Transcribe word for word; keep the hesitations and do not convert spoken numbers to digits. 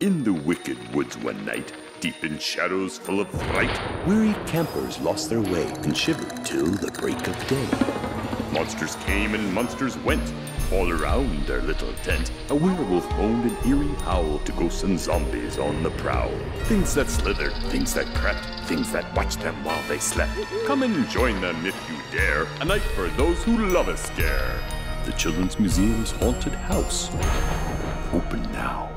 In the wicked woods one night, deep in shadows full of fright, weary campers lost their way and shivered till the break of day. Monsters came and monsters went, all around their little tent. A werewolf moaned an eerie howl to ghosts and zombies on the prowl. Things that slithered, things that crept, things that watched them while they slept. Come and join them if you dare, a night for those who love a scare. The Children's Museum's Haunted House, open now.